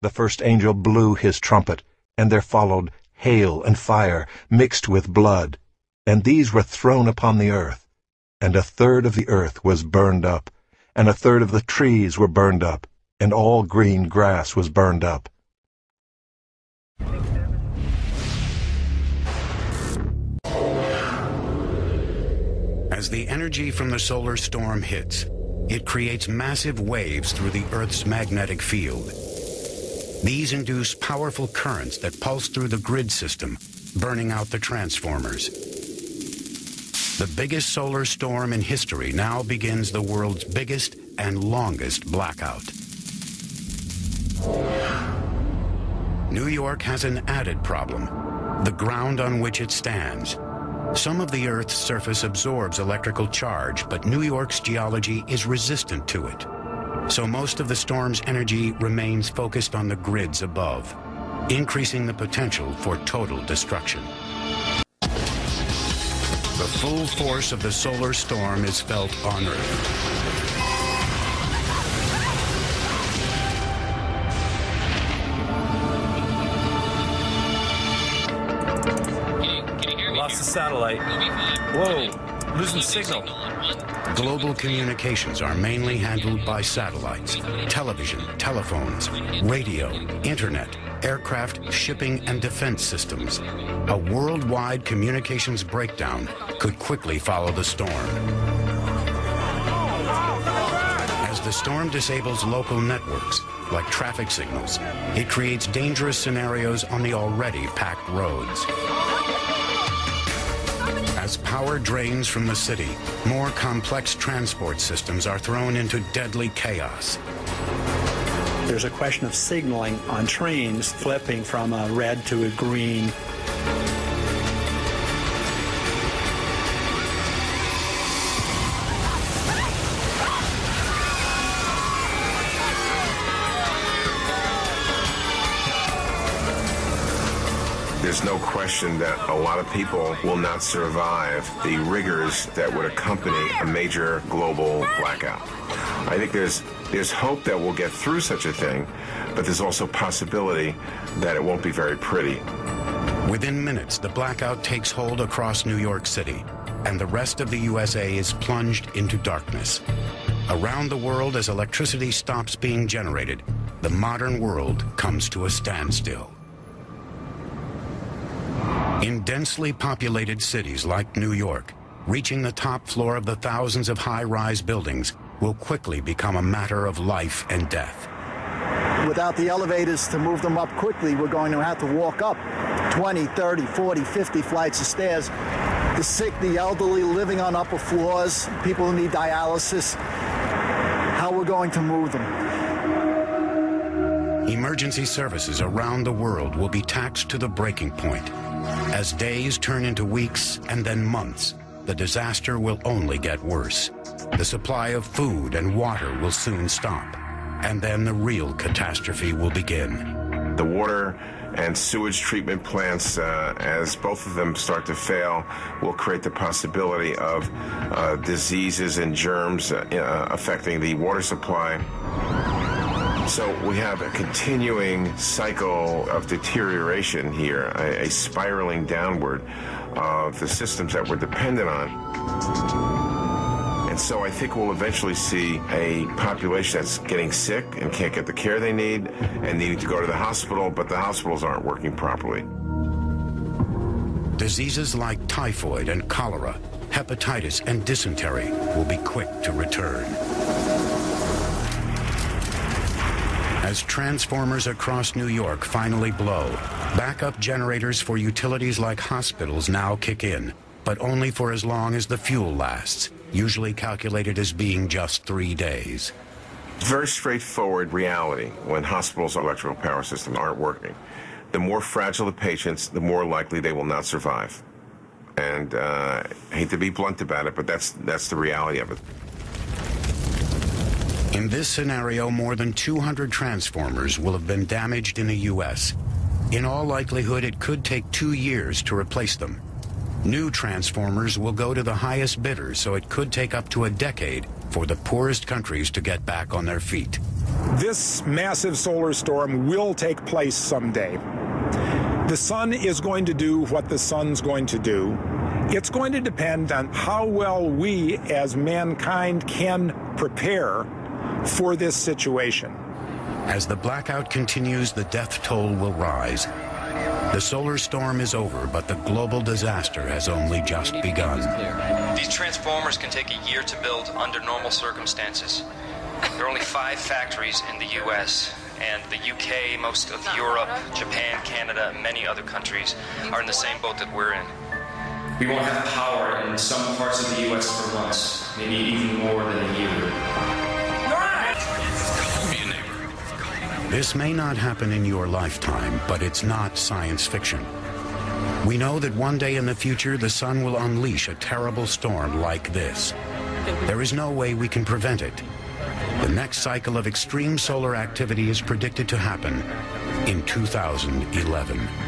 The first angel blew his trumpet, and there followed hail and fire mixed with blood, and these were thrown upon the earth. And a third of the earth was burned up, and a third of the trees were burned up, and all green grass was burned up. As the energy from the solar storm hits, it creates massive waves through the Earth's magnetic field. These induce powerful currents that pulse through the grid system, burning out the transformers. The biggest solar storm in history now begins the world's biggest and longest blackout. New York has an added problem: the ground on which it stands. Some of the Earth's surface absorbs electrical charge, but New York's geology is resistant to it. So most of the storm's energy remains focused on the grids above, increasing the potential for total destruction. The full force of the solar storm is felt on Earth. The satellite. Whoa, losing signal. Global communications are mainly handled by satellites. Television, telephones, radio, internet, aircraft, shipping, and defense systems. A worldwide communications breakdown could quickly follow the storm. As the storm disables local networks, like traffic signals, it creates dangerous scenarios on the already packed roads. As power drains from the city, more complex transport systems are thrown into deadly chaos. There's a question of signaling on trains, flipping from a red to a green. There's no question that a lot of people will not survive the rigors that would accompany a major global blackout. I think there's hope that we'll get through such a thing, but there's also possibility that it won't be very pretty. Within minutes, the blackout takes hold across New York City, and the rest of the USA is plunged into darkness. Around the world, as electricity stops being generated, the modern world comes to a standstill. In densely populated cities like New York, reaching the top floor of the thousands of high-rise buildings will quickly become a matter of life and death. Without the elevators to move them up quickly, we're going to have to walk up 20, 30, 40, 50 flights of stairs. The sick, the elderly, living on upper floors, people who need dialysis, how we're going to move them. Emergency services around the world will be taxed to the breaking point. As days turn into weeks and then months, the disaster will only get worse. The supply of food and water will soon stop, and then the real catastrophe will begin. The water and sewage treatment plants, as both of them start to fail, will create the possibility of diseases and germs affecting the water supply. So we have a continuing cycle of deterioration here, a spiraling downward of the systems that we're dependent on. And so I think we'll eventually see a population that's getting sick and can't get the care they need and needing to go to the hospital, but the hospitals aren't working properly. Diseases like typhoid and cholera, hepatitis and dysentery will be quick to return. As transformers across New York finally blow, backup generators for utilities like hospitals now kick in, but only for as long as the fuel lasts, usually calculated as being just 3 days. Very straightforward reality when hospitals' electrical power systems aren't working. The more fragile the patients, the more likely they will not survive. And I hate to be blunt about it, but that's the reality of it. In this scenario, more than 200 transformers will have been damaged in the U.S. In all likelihood, it could take 2 years to replace them. New transformers will go to the highest bidder, so it could take up to a decade for the poorest countries to get back on their feet. This massive solar storm will take place someday. The sun is going to do what the sun's going to do. It's going to depend on how well we as mankind can prepare for this situation. As the blackout continues, the death toll will rise. The solar storm is over, but the global disaster has only just begun. These transformers can take a year to build under normal circumstances. There are only 5 factories in the U.S., and the U.K., most of Europe, Japan, Canada, and many other countries are in the same boat that we're in. We won't have power in some parts of the U.S. for months, maybe even more than a year. This may not happen in your lifetime, but it's not science fiction. We know that one day in the future, the sun will unleash a terrible storm like this. There is no way we can prevent it. The next cycle of extreme solar activity is predicted to happen in 2011.